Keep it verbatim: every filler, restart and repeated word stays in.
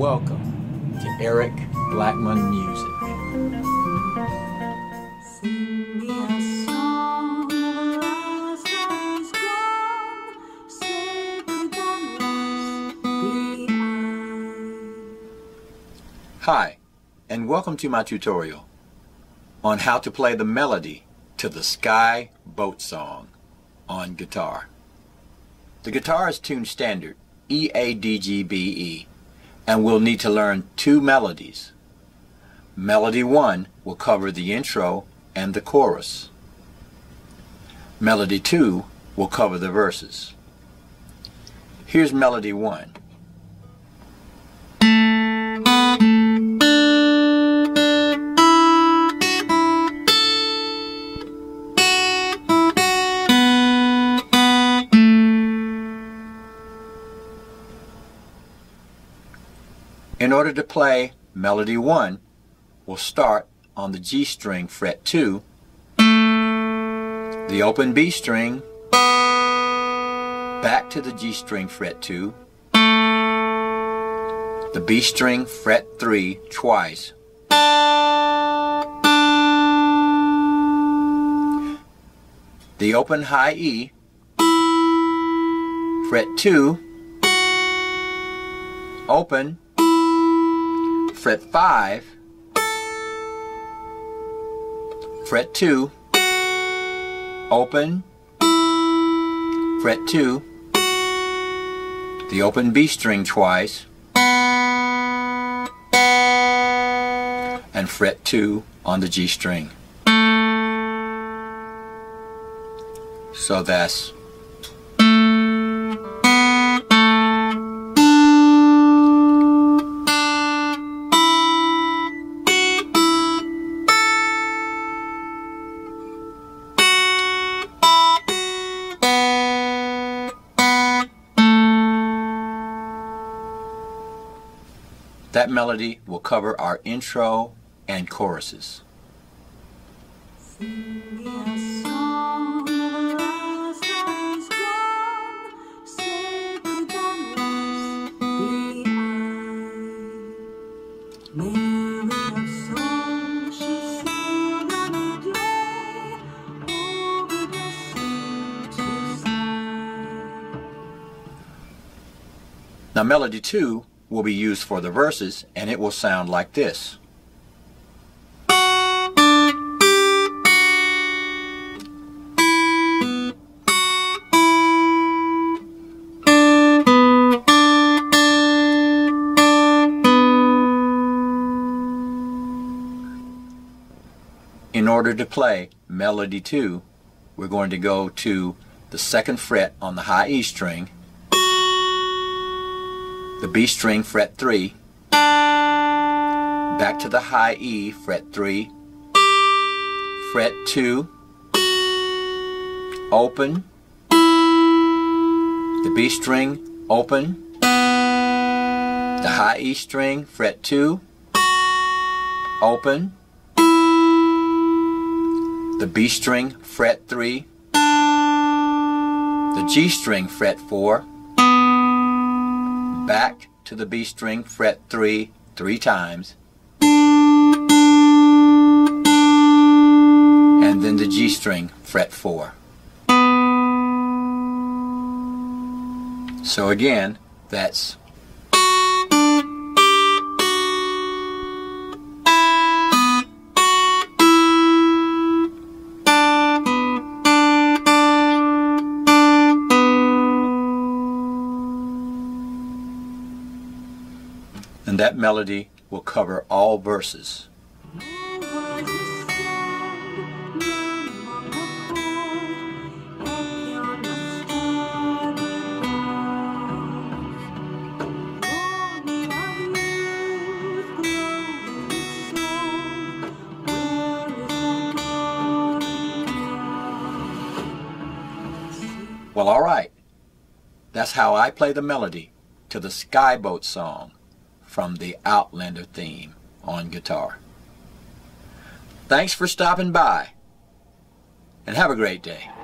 Welcome to Eric Blackmon Music. Hi, and welcome to my tutorial on how to play the melody to the Skye Boat Song on guitar. The guitar is tuned standard E, A, D, G, B, E, and we'll need to learn two melodies. Melody one will cover the intro and the chorus. Melody two will cover the verses. Here's melody one. In order to play melody one, we'll start on the G string fret two, the open B string, back to the G string fret two, the B string fret three twice, the open high E, fret two, open, fret five, fret two, open, fret two, the open B string twice, and fret two on the G string. So that's That melody will cover our intro and choruses. Now, melody two will be used for the verses, and it will sound like this. In order to play melody two, we're going to go to the second fret on the high E string, the B string fret three, back to the high E fret three, fret two, open, the B string open, the high E string fret two, open, the B string fret three, the G string fret four, back to the B string fret three three times, and then the G string fret four. So again, that's And that melody will cover all verses. Well, all right. That's how I play the melody to the Skye Boat Song from the Outlander theme on guitar. Thanks for stopping by, and have a great day.